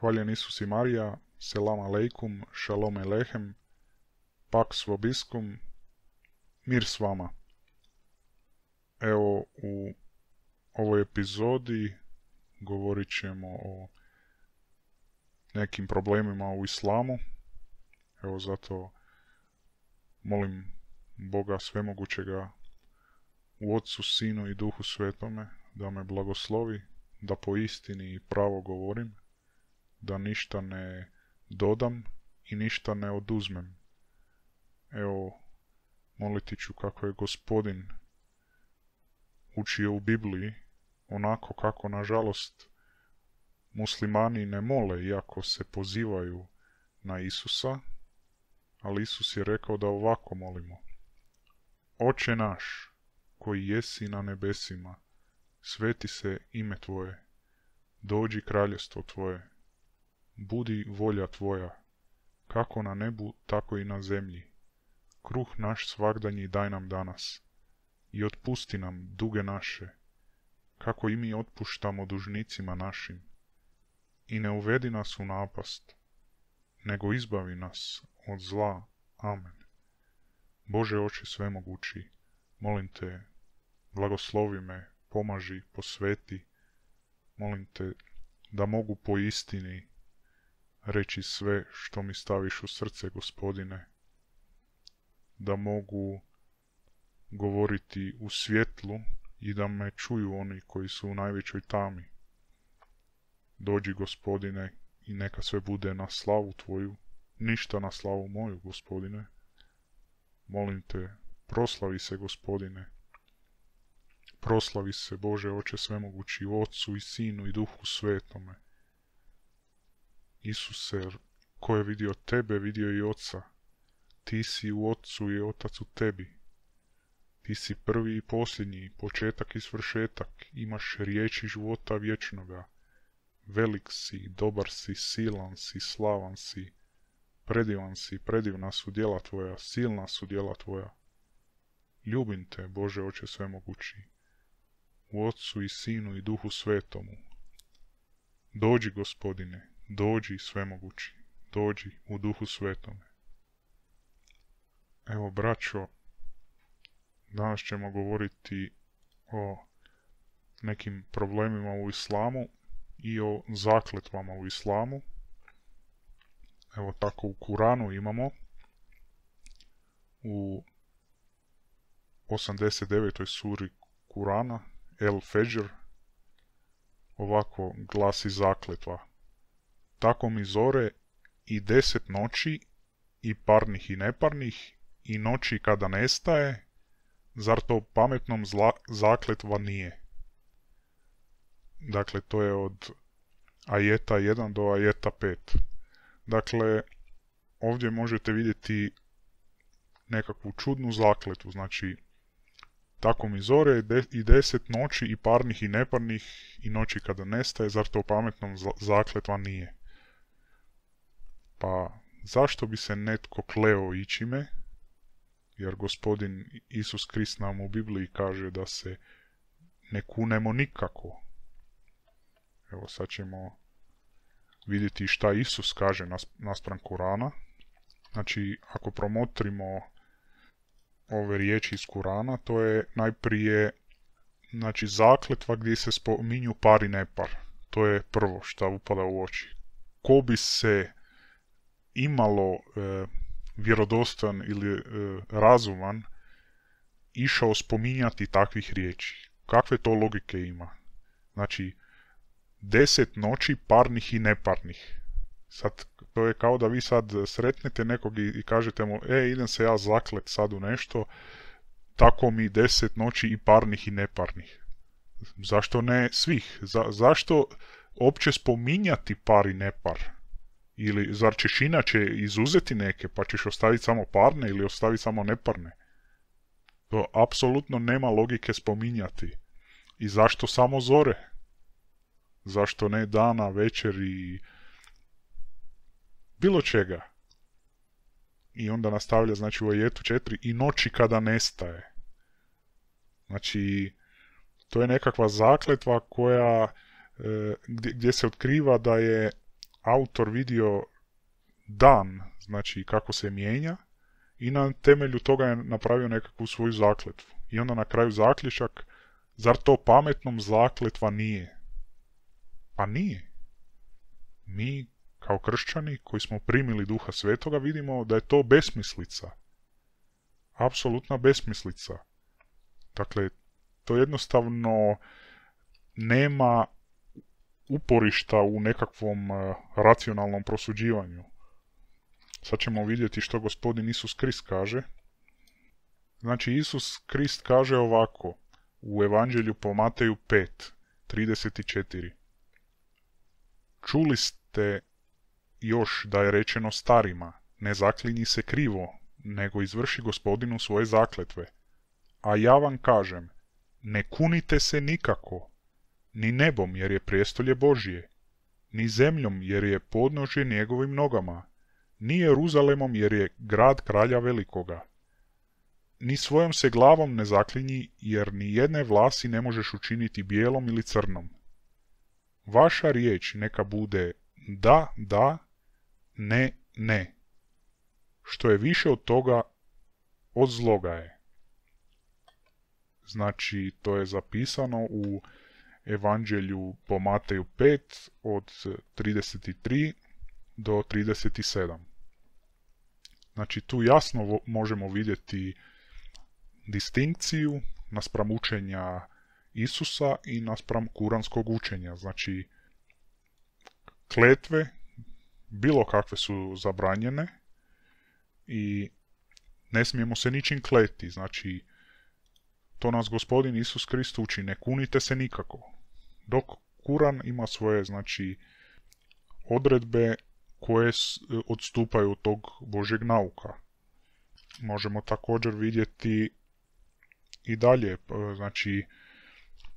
Hvaljen Isus i Marija, selam aleikum, shalom aleihem, Pax Vobiscum, mir s vama. Evo, u ovoj epizodi govorit ćemo o nekim problemima u islamu. Evo, zato molim Boga svemogućega u Otcu, Sinu i Duhu Svetome da me blagoslovi, da po istini i pravo govorim, da ništa ne dodam i ništa ne oduzmem. Evo, moliti ću kako je Gospodin učio u Bibliji, onako kako, nažalost, muslimani ne mole, iako se pozivaju na Isusa, ali Isus je rekao da ovako molimo. Oče naš, koji jesi na nebesima, sveti se ime Tvoje, dođi kraljevstvo Tvoje, budi volja Tvoja, kako na nebu, tako i na zemlji. Kruh naš svagdanji daj nam danas, i otpusti nam duge naše, kako i mi otpuštamo dužnicima našim. I ne uvedi nas u napast, nego izbavi nas od zla. Amen. Bože Oče svemogući, molim Te, blagoslovi me, pomaži, posveti. Molim Te da mogu po istini reći sve što mi staviš u srce, Gospodine, da mogu govoriti u svjetlu i da me čuju oni koji su u najvećoj tami. Dođi, Gospodine, i neka sve bude na slavu Tvoju, ništa na slavu moju, Gospodine. Molim Te, proslavi se, Gospodine. Proslavi se, Bože Oče svemogući, u Otcu i Sinu i Duhu Svetome. Isuse, ko je vidio Tebe, vidio i Oca. Ti si u Otcu i Otac u Tebi. Ti si prvi i posljednji, početak i svršetak, imaš riječi života vječnoga. Velik si, dobar si, silan si, slavan si, predivan si, predivna su djela Tvoja, silna su djela Tvoja. Ljubim Te, Bože Oče svemogući, u Otcu i Sinu i Duhu Svetomu. Dođi, Gospodine, dođi svemogući, dođi u Duhu Svetome. Evo, braćo, danas ćemo govoriti o nekim problemima u islamu i o zakletvama u islamu. Evo, tako u Kur'anu imamo u 89. suri Kur'ana, El-Fedžr, ovako glasi zakletva. Tako mi zore i 10 noći, i parnih i neparnih, i noći kada nestaje, zar to pametnom zakletva nije? Dakle, to je od ajeta 1 do ajeta 5. Dakle, ovdje možete vidjeti nekakvu čudnu zakletvu. Znači, tako mi zore i 10 noći, i parnih i neparnih, i noći kada nestaje, zar to pametnom zakletva nije? Pa, zašto bi se netko kleo ičime? Jer Gospodin Isus Krist nam u Bibliji kaže da se ne kunemo nikako. Evo, sad ćemo vidjeti šta Isus kaže naspram Kur'ana. Znači, ako promotrimo ove riječi iz Kur'ana, to je najprije, znači, zakletva gdje se spominju par i nepar. To je prvo što upada u oči. Ko bi se imalo vjerodostan ili razuman išao spominjati takvih riječi? Kakve to logike ima? Znači, 10 noći parnih i neparnih. Sad, to je kao da vi sad sretnete nekog i kažete mu, idem se ja zaklet sad u nešto, tako mi 10 noći i parnih i neparnih. Zašto ne svih? Zašto opće spominjati par i nepar? Ili zar ćeš inače izuzeti neke, pa ćeš ostaviti samo parne ili ostaviti samo neparne? To apsolutno nema logike spominjati. I zašto samo zore? Zašto ne dana, večer i bilo čega? I onda nastavlja, znači, u ajetu 4, i noći kada nestaje. Znači, to je nekakva zakletva koja, gdje se otkriva da je autor vidio dan, znači kako se mijenja, i na temelju toga je napravio nekakvu svoju zakletvu. I onda na kraju zaključak, zar to pametnom zakletva nije? Pa nije. Mi, kao kršćani koji smo primili Duha Svetoga, vidimo da je to besmislica. Apsolutna besmislica. Dakle, to jednostavno nema uporišta u nekakvom racionalnom prosuđivanju. Sad ćemo vidjeti što gospodin Isus Krist kaže. Znači, Isus Krist kaže ovako u Evanđelju po Mateju 5:34. Čuli ste još da je rečeno starima, ne zaklinji se krivo, nego izvrši gospodinu svoje zakletve. A ja vam kažem, ne kunite se nikako, ni nebom jer je prijestolje Božje, ni zemljom jer je podnožje njegovim nogama, ni Jeruzalemom jer je grad kralja velikoga. Ni svojom se glavom ne zaklinji, jer ni jedne vlasti ne možeš učiniti bijelom ili crnom. Vaša riječ neka bude da, da, ne, ne. Što je više od toga, od zloga je. Znači, to je zapisano u Evanđelju po Mateju 5 od 33 do 37. Znači, tu jasno možemo vidjeti distinkciju naspram učenja Isusa i naspram kuranskog učenja. Znači, kletve, bilo kakve su zabranjene i ne smijemo se ničim kleti. Znači, to nas gospodin Isus Krist uči, ne kunite se nikako. Dok Kuran ima svoje, znači, odredbe koje odstupaju od tog Božjeg nauka. Možemo također vidjeti i dalje, znači,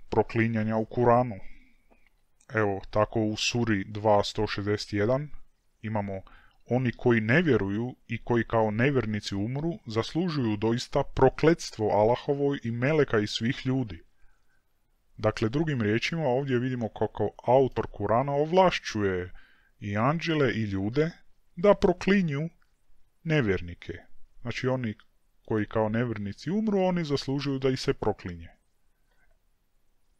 proklinjanja u Kuranu. Evo, tako u Suri 2:161 imamo: oni koji ne vjeruju i koji kao nevjernici umru, zaslužuju doista prokletstvo Allahovo i meleka i svih ljudi. Dakle, drugim riječima, ovdje vidimo kako autor Kurana ovlašćuje i anđele i ljude da proklinju nevjernike. Znači, oni koji kao nevjernici umru, oni zaslužuju da ih se proklinje.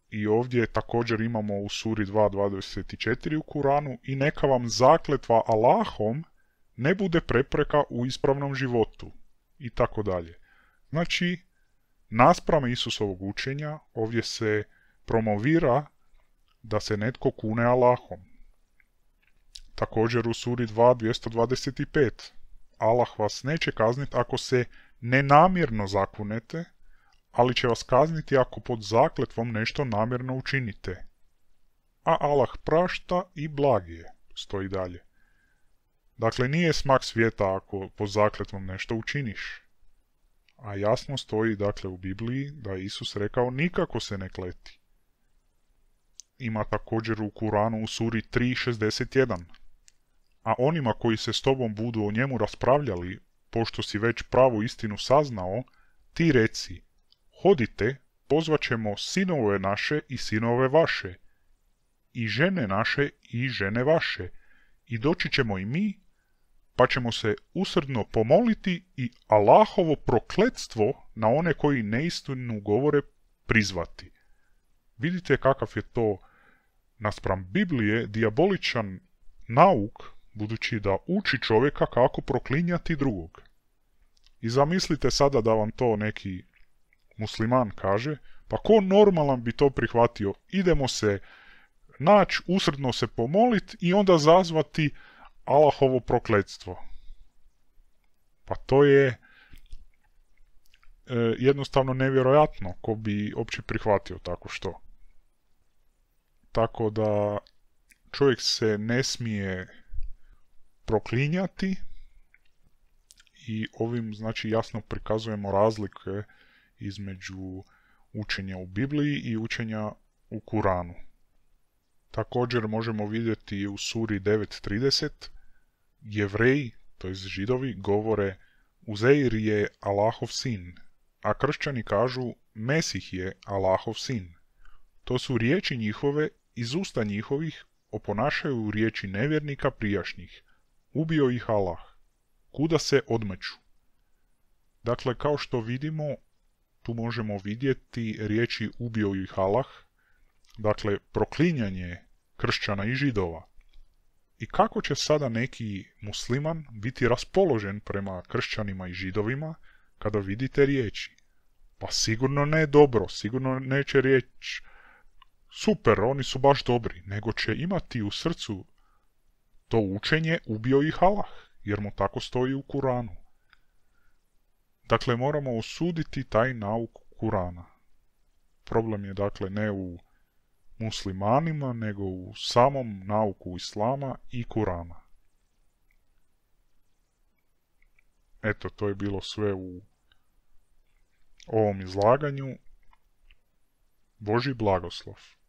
I ovdje također imamo u Suri 2:24 u Kuranu: i neka vam zakletva Allahom ne bude prepreka u ispravnom životu, i tako dalje. Znači, naspram Isusovog učenja, ovdje se promovira da se netko kune Allahom. Također u Suri 2:225: Allah vas neće kazniti ako se nenamjerno zakunete, ali će vas kazniti ako pod zakletvom nešto namjerno učinite. A Allah prašta i blag je, stoji dalje. Dakle, nije smak svijeta ako pod zakletvom nešto učiniš. A jasno stoji, dakle, u Bibliji da je Isus rekao: nikako se ne kleti. Ima također u Kuranu u Suri 3:61: a onima koji se s tobom budu o njemu raspravljali, pošto si već pravu istinu saznao, ti reci: hodite, pozvat ćemo sinove naše i sinove vaše, i žene naše i žene vaše, i doći ćemo i mi, pa ćemo se usrdno pomoliti i Allahovo prokletstvo na one koji neistinu govore prizvati. Vidite kakav je to naspram Biblije dijaboličan nauk, budući da uči čovjeka kako proklinjati drugog. I zamislite sada da vam to neki musliman kaže, pa ko normalan bi to prihvatio? Idemo se naći, usredno se pomoliti i onda zazvati Allahovo prokletstvo. Pa to je jednostavno nevjerojatno ko bi uopće prihvatio tako što. Tako da čovjek se ne smije proklinjati i ovim, znači, jasno prikazujemo razlike između učenja u Bibliji i učenja u Kuranu. Također možemo vidjeti u Suri 9:30: Jevreji, to jest Židovi, govore: Uzeir je Allahov sin, a kršćani kažu: Mesih je Allahov sin. To su riječi njihove iz usta njihovih, oponašaju riječi nevjernika prijašnjih, ubio ih Allah, kuda se odmeću. Dakle, kao što vidimo, tu možemo vidjeti riječi ubio ih Allah, dakle, proklinjanje kršćana i židova. I kako će sada neki musliman biti raspoložen prema kršćanima i židovima kada vidite riječi? Pa sigurno ne dobro, sigurno neće reći super, oni su baš dobri, nego će imati u srcu to učenje ubio ih Allah, jer mu tako stoji u Kur'anu. Dakle, moramo osuditi taj nauk Kur'ana. Problem je dakle ne u muslimanima, nego u samom nauku Islama i Kur'ana. Eto, to je bilo sve u ovom izlaganju. Božji blagoslov.